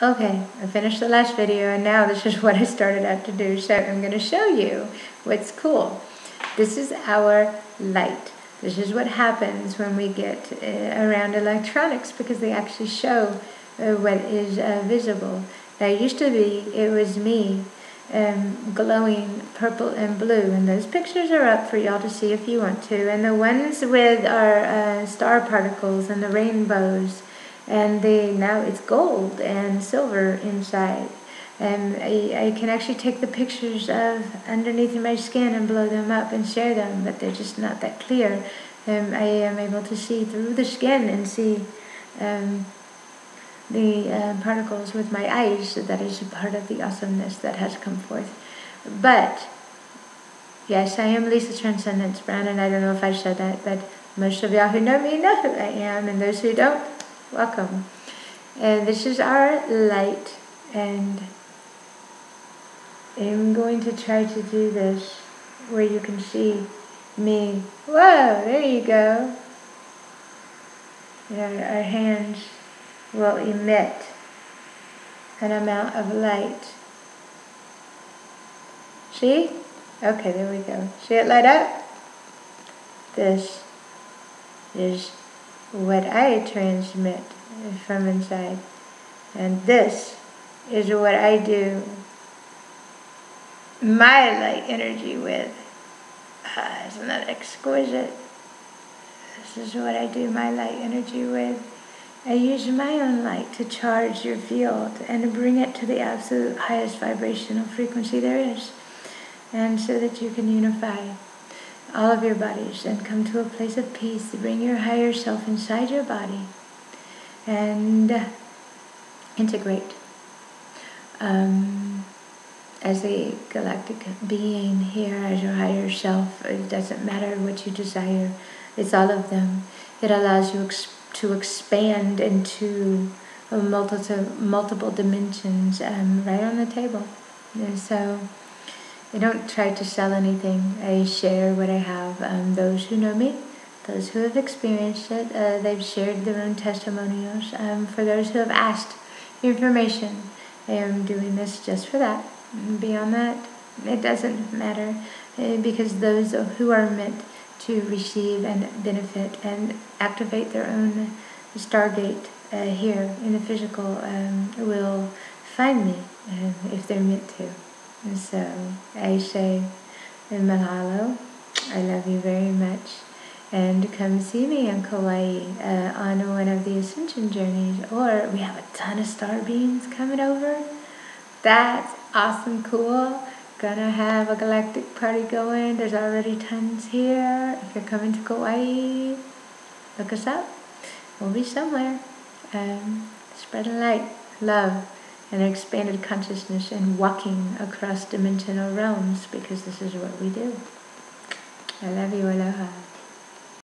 Okay, I finished the last video and now this is what I started out to do. So I'm going to show you what's cool. This is our light. This is what happens when we get around electronics, because they actually show what is visible. Now it used to be, it was me glowing purple and blue, and those pictures are up for y'all to see if you want to. And the ones with our star particles and the rainbows, and now it's gold and silver inside, and I can actually take the pictures of underneath my skin and blow them up and share them, but they're just not that clear. I am able to see through the skin and see the particles with my eyes, so that is a part of the awesomeness that has come forth. But yes, I am Lisa Transcendence Brown, and I don't know if I said that, but most of y'all who know me know who I am, and those who don't, welcome. And this is our light, and I'm going to try to do this where you can see me. Whoa, there you go. Yeah, our hands will emit an amount of light. See? Okay, there we go. See it light up? This is what I transmit from inside, and this is what I do my light energy with. Isn't that exquisite? This is what I do my light energy with. I use my own light to charge your field and to bring it to the absolute highest vibrational frequency there is, and so that you can unify all of your bodies and come to a place of peace. Bring your higher self inside your body and integrate as a galactic being here, as your higher self. It doesn't matter what you desire, it's all of them. It allows you to expand into multiple dimensions right on the table. And so I don't try to sell anything. I share what I have. Those who know me, those who have experienced it, they've shared their own testimonials. For those who have asked information, I am doing this just for that. Beyond that, it doesn't matter, because those who are meant to receive and benefit and activate their own stargate here in the physical will find me if they're meant to. And so I say mahalo, I love you very much, and come see me in Kauai on one of the ascension journeys, or we have a ton of star beings coming over. That's awesome cool. Gonna have a galactic party going. There's already tons here. If you're coming to Kauai, look us up. We'll be somewhere. Spreading light, love, and expanded consciousness, and walking across dimensional realms, because this is what we do. I love you, aloha.